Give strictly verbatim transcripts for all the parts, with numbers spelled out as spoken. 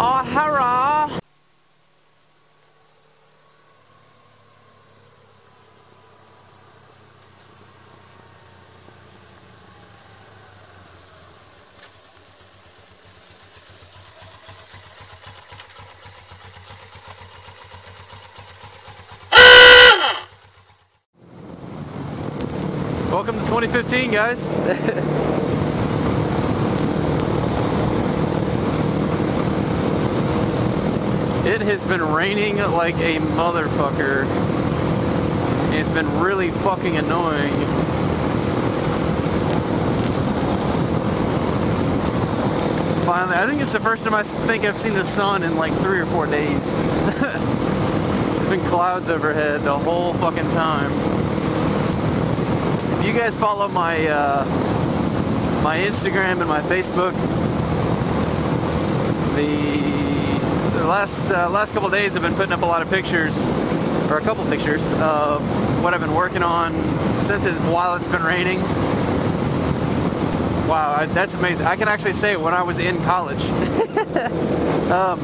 Oh, hurrah! Welcome to twenty fifteen, guys. It has been raining like a motherfucker. It's been really fucking annoying. Finally, I think it's the first time I think I've seen the sun in like three or four days. There's been clouds overhead the whole fucking time. If you guys follow my uh, my Instagram and my Facebook, the Last uh, last couple of days I've been putting up a lot of pictures, or a couple pictures, of what I've been working on since it, while it's been raining. Wow, I, that's amazing. I can actually say when I was in college. um,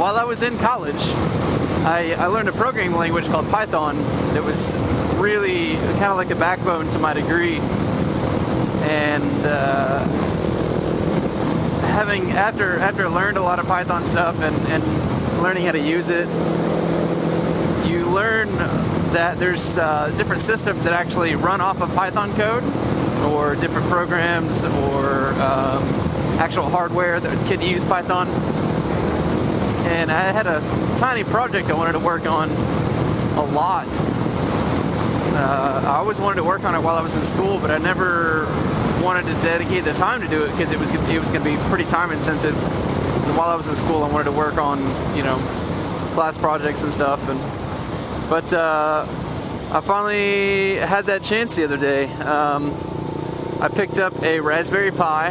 while I was in college, I, I learned a programming language called Python that was really kind of like the backbone to my degree. And uh, Having after after learned a lot of Python stuff and, and learning how to use it, you learn that there's uh, different systems that actually run off of Python code, or different programs, or um, actual hardware that can use Python. And I had a tiny project I wanted to work on a lot. Uh, I always wanted to work on it while I was in school, but I never wanted to dedicate the time to do it because it was it was going to be pretty time intensive. And while I was in school, I wanted to work on you know class projects and stuff. And but uh, I finally had that chance the other day. Um, I picked up a Raspberry Pi.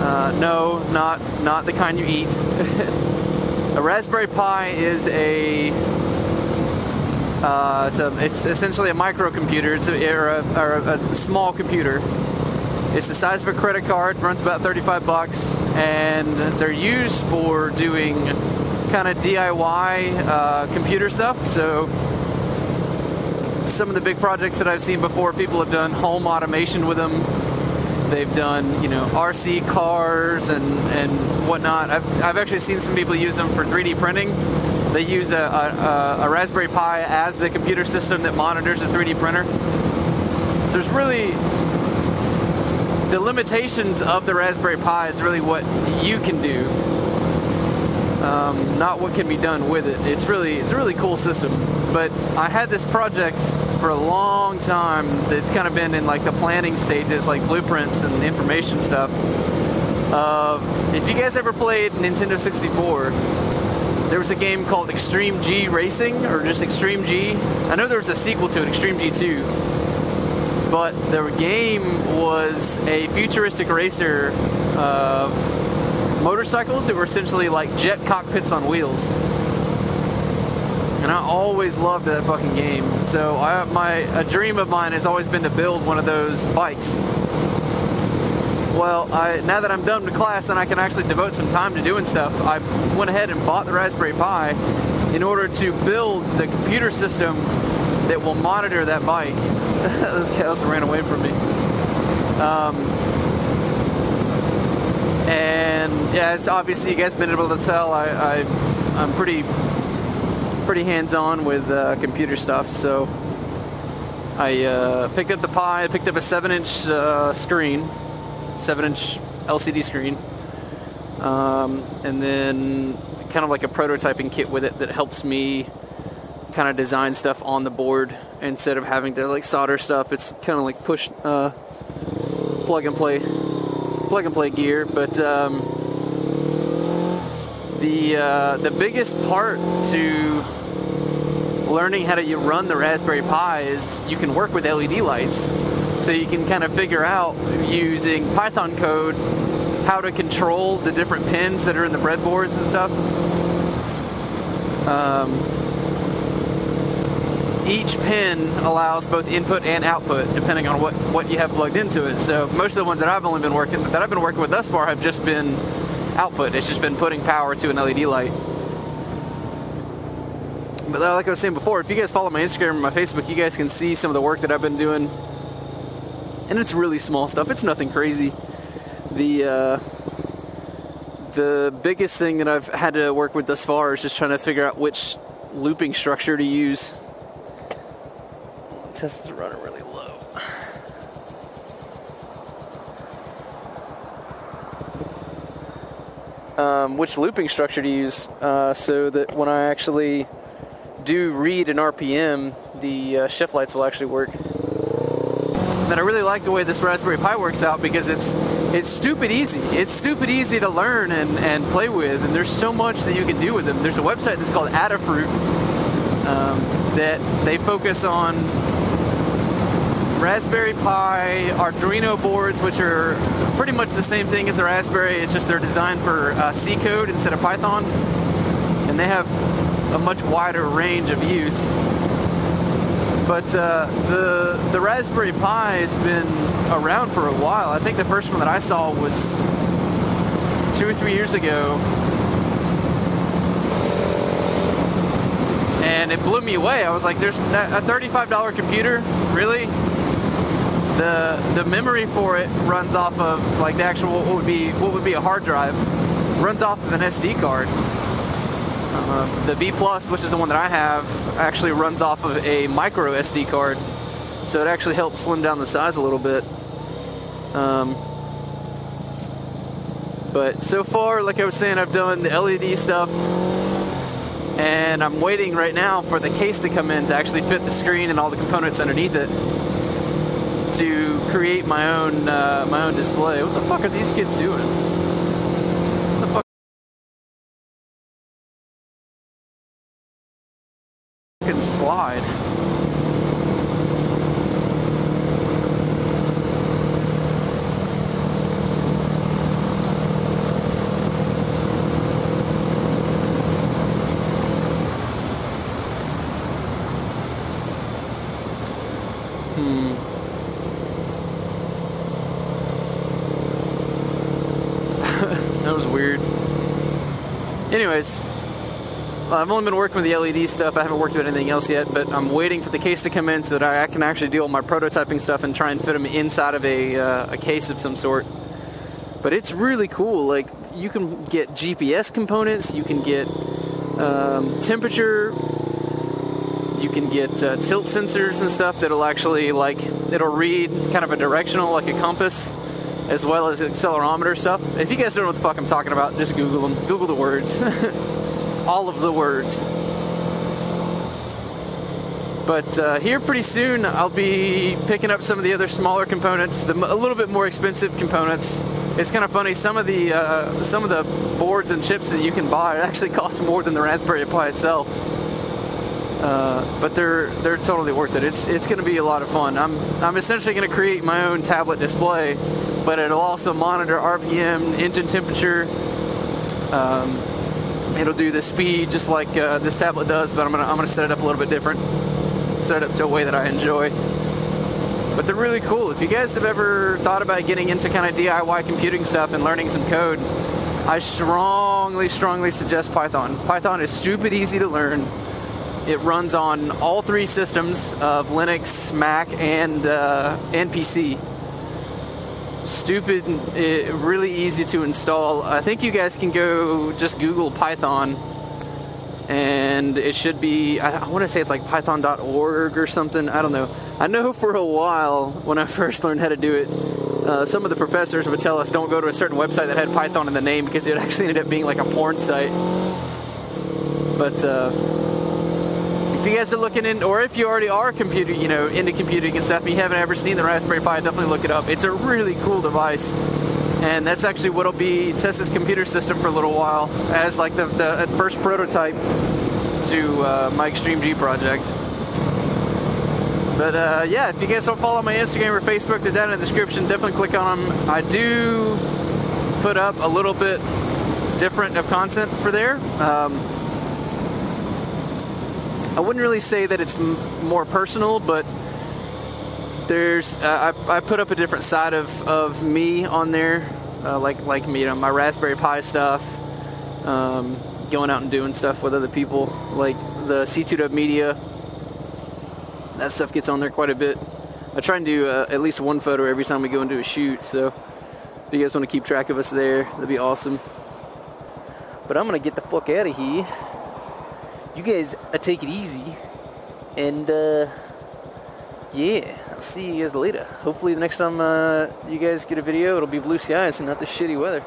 Uh, no, not not the kind you eat. A Raspberry Pi is a Uh, it's, a, it's essentially a microcomputer. It's a, or a, or a, a small computer. It's the size of a credit card. Runs about thirty-five bucks, and they're used for doing kind of D I Y uh, computer stuff. So some of the big projects that I've seen before, people have done home automation with them. They've done you know R C cars and and whatnot. I've I've actually seen some people use them for three D printing. They use a, a, a Raspberry Pi as the computer system that monitors a three D printer. So there's really, the limitations of the Raspberry Pi is really what you can do, um, not what can be done with it. It's really, it's a really cool system. But I had this project for a long time that's kind of been in like the planning stages, like blueprints and information stuff. Of, if you guys ever played Nintendo sixty-four, there was a game called Extreme G Racing, or just Extreme G. I know there was a sequel to it, Extreme G two. But the game was a futuristic racer of motorcycles that were essentially like jet cockpits on wheels. And I always loved that fucking game. So I, my a dream of mine has always been to build one of those bikes. Well, I, now that I'm done with class and I can actually devote some time to doing stuff, I went ahead and bought the Raspberry Pi in order to build the computer system that will monitor that bike. Those cows ran away from me. Um, and yeah, as obviously you guys have been able to tell, I, I, I'm pretty, pretty hands-on with uh, computer stuff. So I uh, picked up the Pi. I picked up a seven-inch uh, screen. seven inch L C D screen, um, and then kind of like a prototyping kit with it that helps me kind of design stuff on the board instead of having to like solder stuff. It's kind of like push, uh, plug and play, plug and play gear. But um, the uh, the biggest part to learning how to run the Raspberry Pi is you can work with L E D lights. So you can kind of figure out, using Python code, how to control the different pins that are in the breadboards and stuff. Um, each pin allows both input and output depending on what, what you have plugged into it. So most of the ones that I've only been working that I've been working with thus far have just been output. It's just been putting power to an L E D light. But like I was saying before, if you guys follow my Instagram and my Facebook, you guys can see some of the work that I've been doing. And it's really small stuff. It's nothing crazy. The uh, the biggest thing that I've had to work with thus far is just trying to figure out which looping structure to use. Test is running really low. Um, which looping structure to use uh, so that when I actually do read an R P M, the uh, shift lights will actually work. But I really like the way this Raspberry Pi works out because it's it's stupid easy. It's stupid easy to learn and, and play with, and there's so much that you can do with them. There's a website that's called Adafruit um, that they focus on Raspberry Pi, Arduino boards, which are pretty much the same thing as a Raspberry. It's just they're designed for uh, C code instead of Python, and they have a much wider range of use. But uh, the the Raspberry Pi has been around for a while. I think the first one that I saw was two or three years ago, and it blew me away. I was like, "There's a thirty-five dollar computer, really?" The the memory for it runs off of like the actual what would be what would be a hard drive, runs off of an S D card. Uh, the V Plus, which is the one that I have, actually runs off of a micro S D card, so it actually helps slim down the size a little bit. Um, but so far, like I was saying, I've done the L E D stuff, and I'm waiting right now for the case to come in to actually fit the screen and all the components underneath it to create my own uh, my own display. What the fuck are these kids doing? Slide. Hmm. That was weird. Anyways. I've only been working with the L E D stuff. I haven't worked with anything else yet, but I'm waiting for the case to come in so that I can actually deal with my prototyping stuff and try and fit them inside of a, uh, a case of some sort. But it's really cool. Like, you can get G P S components, you can get um, temperature, you can get uh, tilt sensors and stuff that'll actually, like, it'll read kind of a directional, like a compass, as well as accelerometer stuff. If you guys don't know what the fuck I'm talking about, just Google them. Google the words. All of the words. But uh, here pretty soon I'll be picking up some of the other smaller components, the, a little bit more expensive components. It's kind of funny, some of the uh, some of the boards and chips that you can buy actually cost more than the Raspberry Pi itself. Uh, but they're they're totally worth it. It's it's going to be a lot of fun. I'm I'm essentially going to create my own tablet display, but it'll also monitor R P M, engine temperature. Um, It'll do the speed just like uh, this tablet does, but I'm gonna I'm gonna set it up a little bit different, set it up to a way that I enjoy. But they're really cool. If you guys have ever thought about getting into kind of D I Y computing stuff and learning some code, I strongly, strongly suggest Python. Python is stupid easy to learn. It runs on all three systems of Linux, Mac, and uh, and P C. Stupid, it, really easy to install. I think you guys can go just Google Python, and it should be, I, I want to say it's like python dot org or something, I don't know. I know for a while, when I first learned how to do it, uh, some of the professors would tell us don't go to a certain website that had Python in the name because it actually ended up being like a porn site. But uh, if you guys are looking in, or if you already are computer, you know, into computing and stuff, and you haven't ever seen the Raspberry Pi, definitely look it up. It's a really cool device, and that's actually what'll be Tessa's computer system for a little while, as like the, the first prototype to uh, my Extreme G project. But uh, yeah, if you guys don't follow my Instagram or Facebook, they're down in the description. Definitely click on them. I do put up a little bit different of content for there. Um, I wouldn't really say that it's m more personal, but there's uh, I, I put up a different side of, of me on there, uh, like like me, you know, my Raspberry Pi stuff, um, going out and doing stuff with other people, like the C two W Media. That stuff gets on there quite a bit. I try and do uh, at least one photo every time we go into a shoot, so if you guys want to keep track of us there, that'd be awesome. But I'm gonna get the fuck out of here. You guys uh, take it easy, and uh, yeah, I'll see you guys later. Hopefully the next time uh, you guys get a video, it'll be blue skies and not this shitty weather.